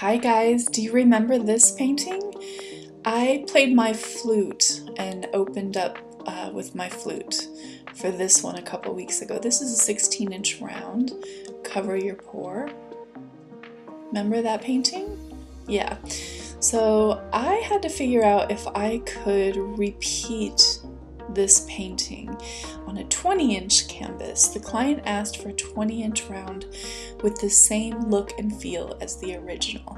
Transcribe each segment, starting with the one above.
Hi guys, do you remember this painting? I played my flute and opened up with my flute for this one a couple weeks ago. This is a 16-inch round, Cover Your Pour. Remember that painting? Yeah. So I had to figure out if I could repeat this painting on a 20-inch canvas. The client asked for a 20-inch round with the same look and feel as the original.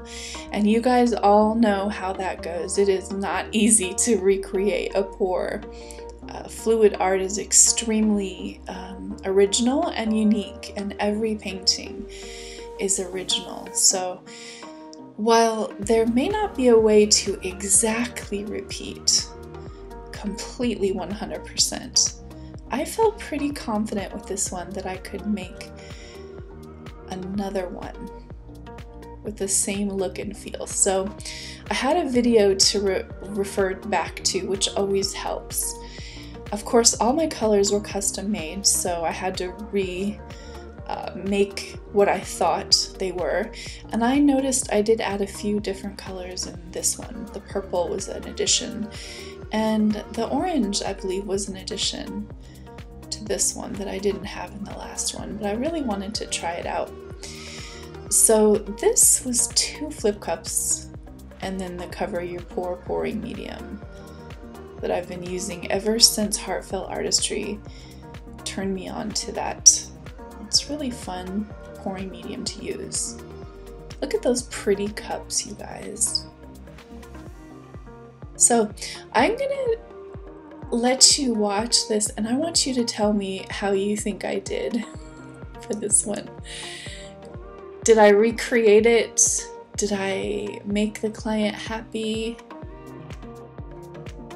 And you guys all know how that goes. It is not easy to recreate a pour. Fluid art is extremely original and unique, and every painting is original. So while there may not be a way to exactly repeat completely 100%. I felt pretty confident with this one that I could make another one with the same look and feel. So I had a video to refer back to, which always helps. Of course, all my colors were custom made, so I had to make what I thought they were, and I noticed I did add a few different colors in this one. The purple was an addition, and the orange, I believe, was an addition to this one that I didn't have in the last one, but I really wanted to try it out. So this was 2 flip cups and then the Cover Your Pour pouring medium that I've been using ever since Heartfelt Artistry turned me on to that. It's really fun pouring medium to use. Look at those pretty cups, you guys. So I'm gonna let you watch this, and I want you to tell me how you think I did for this one. Did I recreate it? Did I make the client happy?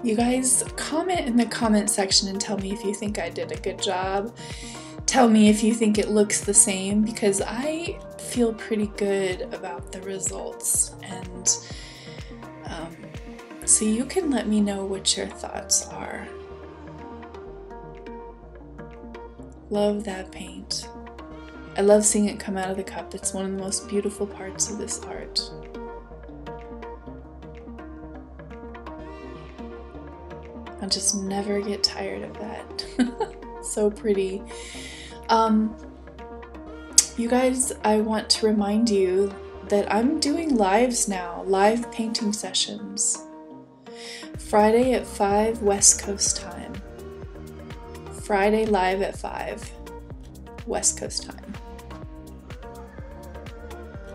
You guys, comment in the comment section and tell me if you think I did a good job. Tell me if you think it looks the same, because I feel pretty good about the results, and so you can let me know what your thoughts are. Love that paint. I love seeing it come out of the cup. It's one of the most beautiful parts of this art. I just never get tired of that. So pretty. You guys, I want to remind you that I'm doing lives now, live painting sessions. Friday at 5 West Coast time. Friday live at 5 West Coast time.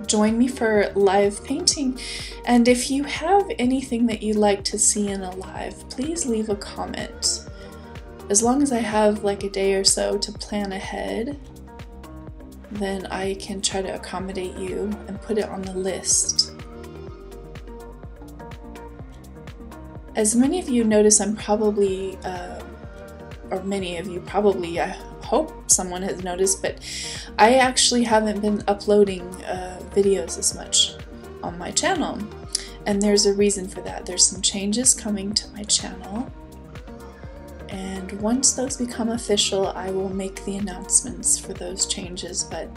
Join me for live painting, and if you have anything that you'd like to see in a live, please leave a comment. As long as I have like a day or so to plan ahead, then I can try to accommodate you and put it on the list. As many of you notice, I'm probably, or many of you probably, I hope someone has noticed, but I actually haven't been uploading videos as much on my channel. And there's a reason for that. There's some changes coming to my channel. And once those become official, I will make the announcements for those changes. But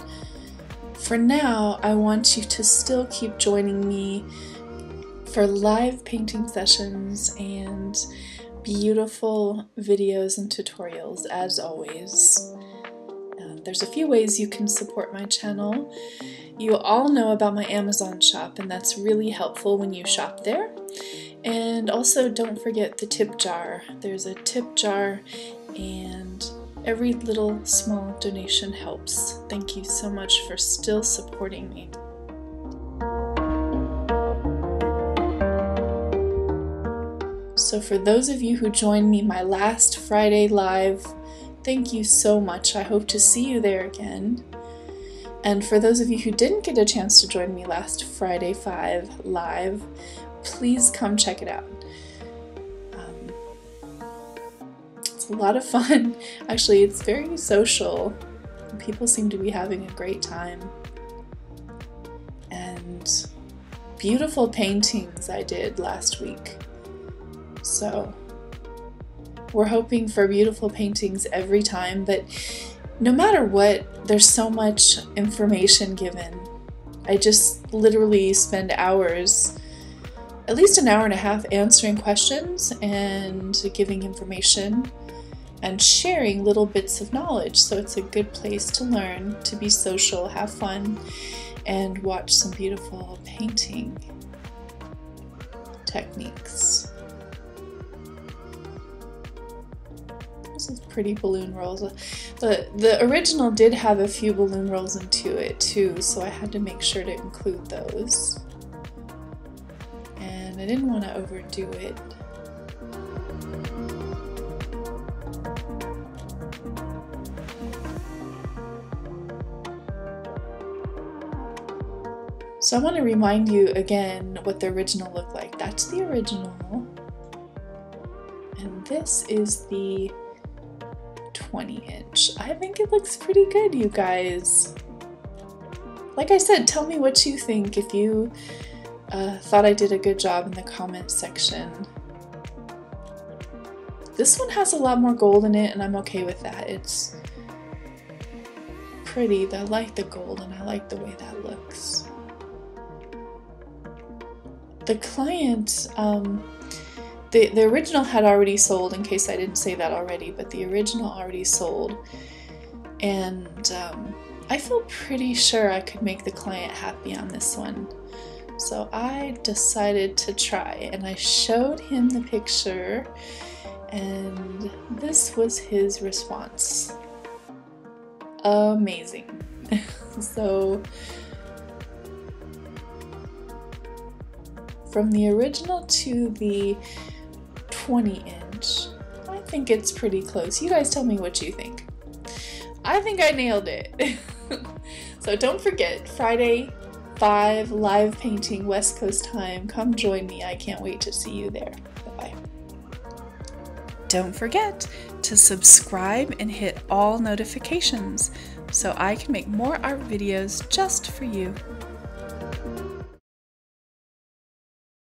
for now, I want you to still keep joining me for live painting sessions and beautiful videos and tutorials, as always. There's a few ways you can support my channel. You all know about my Amazon shop, and that's really helpful when you shop there. And also, don't forget the tip jar. There's a tip jar, and every little small donation helps. Thank you so much for still supporting me. So for those of you who joined me my last Friday live, thank you so much. I hope to see you there again. And for those of you who didn't get a chance to join me last Friday 5 live, please come check it out. It's a lot of fun. Actually, it's very social. People seem to be having a great time. And beautiful paintings I did last week. So we're hoping for beautiful paintings every time, but no matter what, there's so much information given I just literally spend hours, at least an hour and a half, answering questions and giving information and sharing little bits of knowledge. So it's a good place to learn, to be social, have fun, and watch some beautiful painting techniques. This is pretty balloon rolls. The original did have a few balloon rolls into it too, so I had to make sure to include those. And I didn't want to overdo it. So I want to remind you again what the original looked like. That's the original. And this is the 20-inch. I think it looks pretty good, you guys. Like I said, tell me what you think. If you thought I did a good job in the comment section. This one has a lot more gold in it, and I'm okay with that. It's pretty. I like the gold, and I like the way that looks. The client, the original had already sold, in case I didn't say that already, but the original already sold. And I feel pretty sure I could make the client happy on this one. So I decided to try, and I showed him the picture, and this was his response. Amazing. So, from the original to the 20-inch, I think it's pretty close. You guys tell me what you think. I think I nailed it. So don't forget, Friday, 5, live painting, West Coast time. Come join me. I can't wait to see you there. Bye-bye. Don't forget to subscribe and hit all notifications so I can make more art videos just for you.